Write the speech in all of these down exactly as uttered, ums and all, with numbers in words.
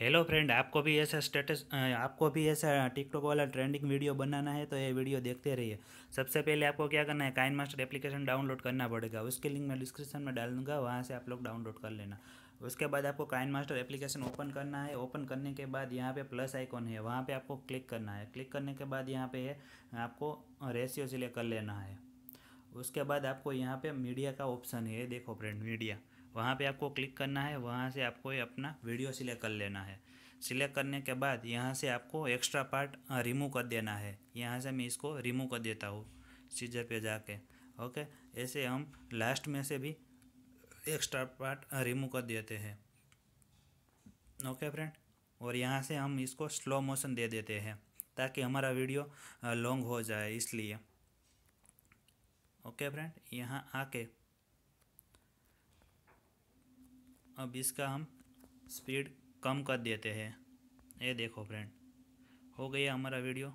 Hello friend, आपको भी ऐसा स्टेटस आपको भी ऐसा टिकटॉक वाला ट्रेंडिंग वीडियो बनाना है तो ये वीडियो देखते रहिए। सबसे पहले आपको क्या करना है, काइनमास्टर एप्लीकेशन डाउनलोड करना पड़ेगा। उसके लिंक मैं डिस्क्रिप्शन में डाल दूंगा, वहाँ से आप लोग डाउनलोड कर लेना। उसके बाद आपको काइनमास्टर एप्लीकेशन ओपन करना है। ओपन करने के बाद यहाँ पे प्लस आइकॉन है, वहाँ पर आपको क्लिक करना है। क्लिक करने के बाद यहाँ पर आपको रेशियो सिलेक्ट कर लेना है। उसके बाद आपको यहाँ पर मीडिया का ऑप्शन है, देखो फ्रेंड मीडिया, वहाँ पे आपको क्लिक करना है। वहाँ से आपको ये अपना वीडियो सिलेक्ट कर लेना है। सिलेक्ट करने के बाद यहाँ से आपको एक्स्ट्रा पार्ट रिमूव कर देना है। यहाँ से मैं इसको रिमूव कर देता हूँ सीजर पे जाके। ओके, ऐसे हम लास्ट में से भी एक्स्ट्रा पार्ट रिमूव कर देते हैं। ओके फ्रेंड, और यहाँ से हम इसको स्लो मोशन दे देते हैं ताकि हमारा वीडियो लॉन्ग हो जाए, इसलिए। ओके फ्रेंड, यहाँ आके अब इसका हम स्पीड कम कर देते हैं। ये देखो फ्रेंड, हो गया हमारा वीडियो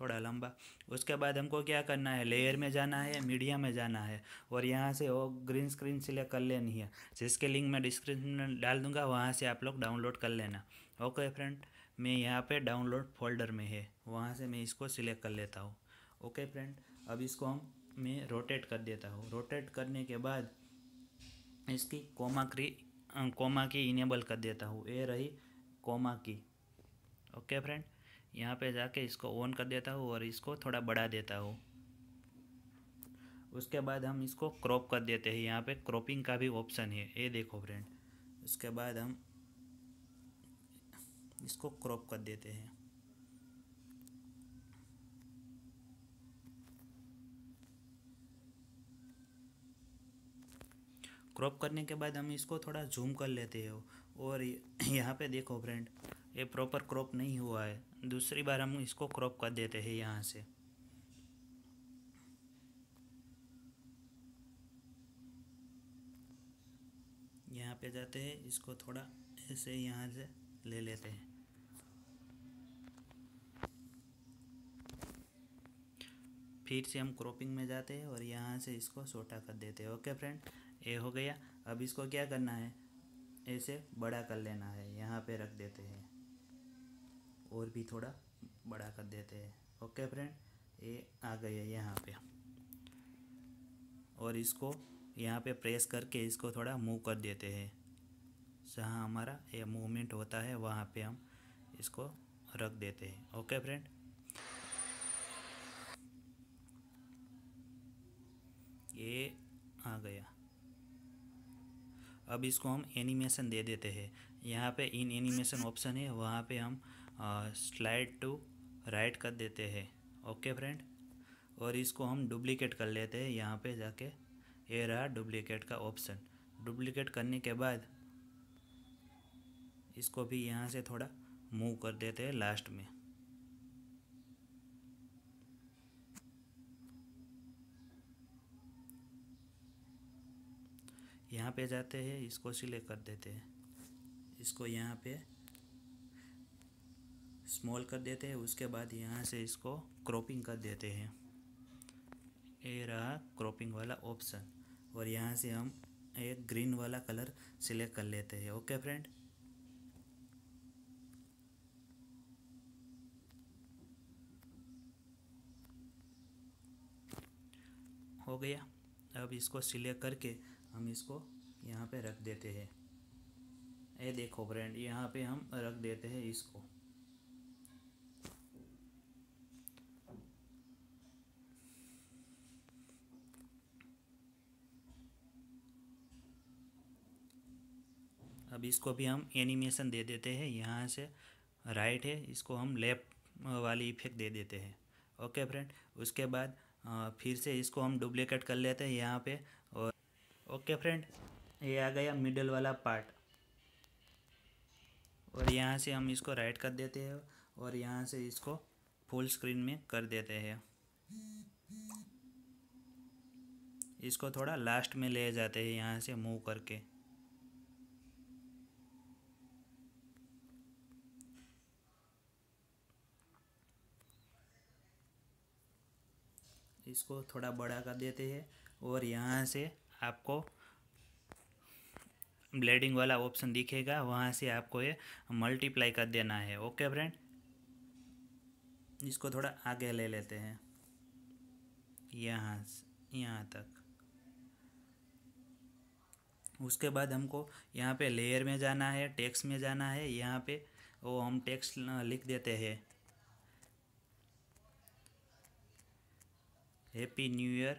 थोड़ा लंबा। उसके बाद हमको क्या करना है, लेयर में जाना है, मीडिया में जाना है, और यहाँ से वो ग्रीन स्क्रीन सिलेक्ट कर लेनी है, जिसके लिंक मैं डिस्क्रिप्शन में डाल दूंगा। वहाँ से आप लोग डाउनलोड कर लेना। ओके फ्रेंड, मैं यहाँ पे डाउनलोड फोल्डर में है, वहाँ से मैं इसको सिलेक्ट कर लेता हूँ। ओके फ्रेंड, अब इसको हम मैं रोटेट कर देता हूँ। रोटेट करने के बाद इसकी कोमा की कोमा की इनेबल कर देता हूँ। ये रही कोमा की। ओके फ्रेंड, यहाँ पे जाके इसको ऑन कर देता हूँ और इसको थोड़ा बढ़ा देता हूँ। उसके बाद हम इसको क्रॉप कर देते हैं। यहाँ पे क्रॉपिंग का भी ऑप्शन है, ये देखो फ्रेंड। उसके बाद हम इसको क्रॉप कर देते हैं। क्रॉप करने के बाद हम इसको थोड़ा जूम कर लेते हो, और यहाँ पे देखो फ्रेंड, ये प्रॉपर क्रॉप नहीं हुआ है। दूसरी बार हम इसको क्रॉप कर देते हैं यहाँ से। यहाँ पे जाते हैं, इसको थोड़ा ऐसे यहाँ से ले लेते हैं। फिर से हम क्रॉपिंग में जाते हैं और यहाँ से इसको छोटा कर देते हैं। ओके फ्रेंड, ये हो गया। अब इसको क्या करना है, ऐसे बड़ा कर लेना है, यहाँ पे रख देते हैं और भी थोड़ा बड़ा कर देते हैं। ओके फ्रेंड, ये आ गया है यहाँ पे, और इसको यहाँ पे प्रेस करके इसको थोड़ा मूव कर देते हैं। जहाँ हमारा ये मूवमेंट होता है वहाँ पे हम इसको रख देते हैं। ओके फ्रेंड, ये आ गया। अब इसको हम एनिमेशन दे देते हैं। यहाँ पे इन एनिमेशन ऑप्शन है, वहाँ पे हम स्लाइड टू राइट कर देते हैं। ओके फ्रेंड, और इसको हम डुप्लीकेट कर लेते हैं। यहाँ पे जाके ये रहा डुप्लीकेट का ऑप्शन। डुप्लीकेट करने के बाद इसको भी यहाँ से थोड़ा मूव कर देते हैं लास्ट में। यहाँ पे जाते हैं, इसको सिलेक्ट कर देते हैं, इसको यहाँ पे स्मॉल कर देते हैं। उसके बाद यहाँ से इसको क्रॉपिंग कर देते हैं। ये रहा क्रॉपिंग वाला ऑप्शन, और यहाँ से हम एक ग्रीन वाला कलर सिलेक्ट कर लेते हैं। ओके फ्रेंड, हो गया। अब इसको सिलेक्ट करके हम इसको यहाँ पे रख देते हैं। ये देखो फ्रेंड, यहाँ पे हम रख देते हैं इसको। अब इसको भी हम एनिमेशन दे देते हैं। यहाँ से राइट है, इसको हम लेफ्ट वाली इफेक्ट दे देते हैं। ओके फ्रेंड, उसके बाद फिर से इसको हम डुप्लीकेट कर लेते हैं यहाँ पे। और ओके फ्रेंड, ये आ गया मिडल वाला पार्ट, और यहाँ से हम इसको राइट कर देते हैं और यहाँ से इसको फुल स्क्रीन में कर देते हैं। इसको थोड़ा लास्ट में ले जाते हैं यहाँ से मूव करके। इसको थोड़ा बड़ा कर देते हैं, और यहाँ से आपको ब्लेडिंग वाला ऑप्शन दिखेगा, वहाँ से आपको ये मल्टीप्लाई कर देना है। ओके फ्रेंड, इसको थोड़ा आगे ले लेते हैं, यहाँ से यहाँ तक। उसके बाद हमको यहाँ पे लेयर में जाना है, टेक्स्ट में जाना है, यहाँ पे वो हम टेक्स्ट लिख देते हैं happy new year,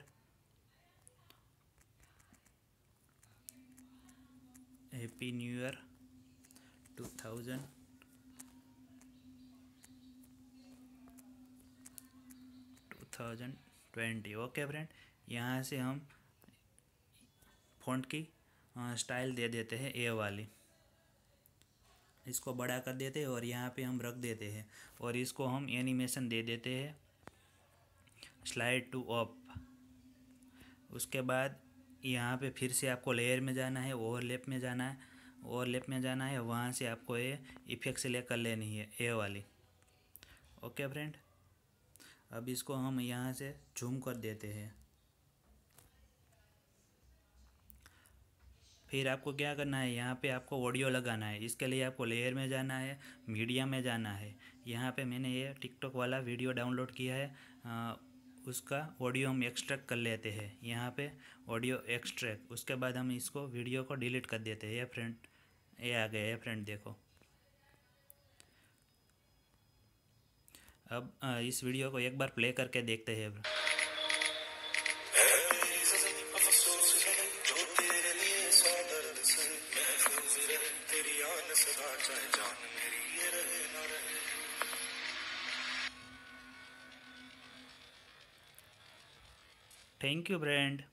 happy new year two thousand, two thousand twenty. Okay friend, यहाँ से हम फ़ॉन्ट की स्टाइल दे देते हैं ए वाली, इसको बड़ा कर देते हैं और यहाँ पे हम रख देते हैं, और इसको हम एनिमेशन दे देते हैं स्लाइड टू अप। उसके बाद यहाँ पे फिर से आपको लेयर में जाना है, ओवरलैप में जाना है, ओवरलैप में जाना है, वहाँ से आपको ये इफेक्ट सेलेक्ट कर लेनी है ए वाली। ओके फ्रेंड, अब इसको हम यहाँ से जूम कर देते हैं। फिर आपको क्या करना है, यहाँ पे आपको ऑडियो लगाना है। इसके लिए आपको लेयर में जाना है, मीडिया में जाना है। यहाँ पे मैंने ये टिकटॉक वाला वीडियो डाउनलोड किया है, आ, उसका ऑडियो हम एक्सट्रैक्ट कर लेते हैं। यहाँ पे ऑडियो एक्सट्रैक्ट, उसके बाद हम इसको वीडियो को डिलीट कर देते हैं। ये फ्रेंड ये आ गया है फ्रेंड, देखो। अब आ, इस वीडियो को एक बार प्ले करके देखते हैं। Thank you friend.